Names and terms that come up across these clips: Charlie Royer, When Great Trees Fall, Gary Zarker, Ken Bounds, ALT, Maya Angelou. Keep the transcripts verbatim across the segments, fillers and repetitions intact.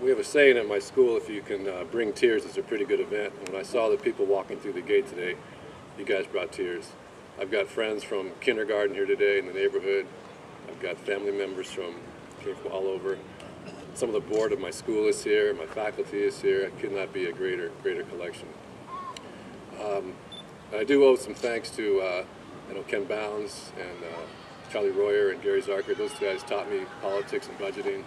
We have a saying at my school, if you can uh, bring tears, it's a pretty good event. And when I saw the people walking through the gate today, you guys brought tears. I've got friends from kindergarten here today in the neighborhood. I've got family members from, from all over. Some of the board of my school is here, my faculty is here. It could not be a greater, greater collection. Um, I do owe some thanks to uh, I know Ken Bounds and uh, Charlie Royer and Gary Zarker. Those guys taught me politics and budgeting.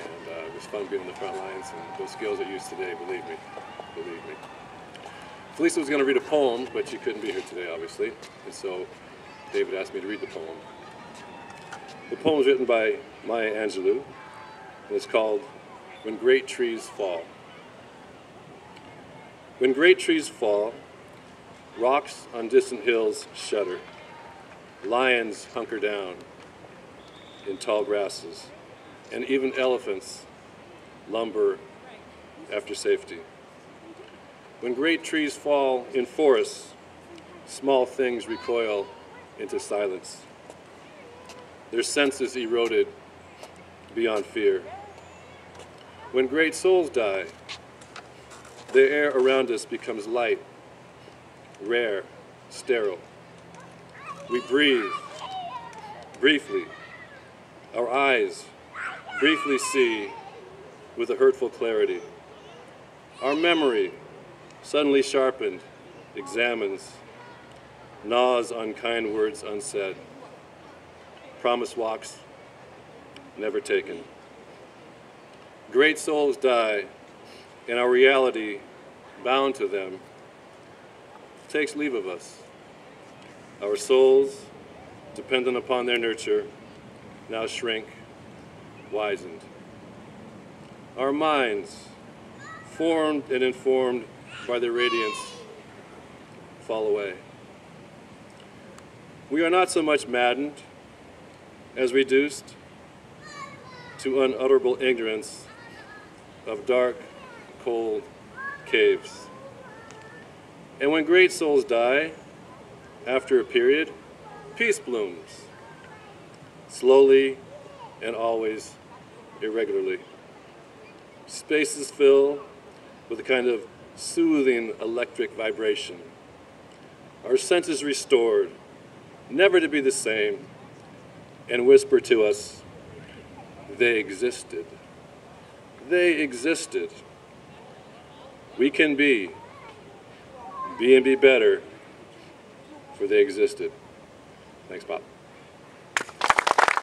And uh, it was fun being on the front lines, and those skills are used today, believe me, believe me. Felisa was going to read a poem, but she couldn't be here today, obviously, and so David asked me to read the poem. The poem was written by Maya Angelou, and it's called When Great Trees Fall. When great trees fall, rocks on distant hills shudder. Lions hunker down in tall grasses. And even elephants lumber after safety. When great trees fall in forests, small things recoil into silence. Their senses eroded beyond fear. When great souls die, the air around us becomes light, rare, sterile. We breathe briefly, our eyes briefly see with a hurtful clarity. Our memory, suddenly sharpened, examines, gnaws on kind words unsaid, promise walks never taken. Great souls die, and our reality, bound to them, takes leave of us. Our souls, dependent upon their nurture, now shrink, wizened. Our minds, formed and informed by their radiance, fall away. We are not so much maddened as reduced to unutterable ignorance of dark, cold caves. And when great souls die, after a period, peace blooms, slowly and always irregularly. Spaces fill with a kind of soothing electric vibration. Our senses restored, never to be the same, and whisper to us, they existed. They existed. We can be, be and be better, for they existed. Thanks, Bob.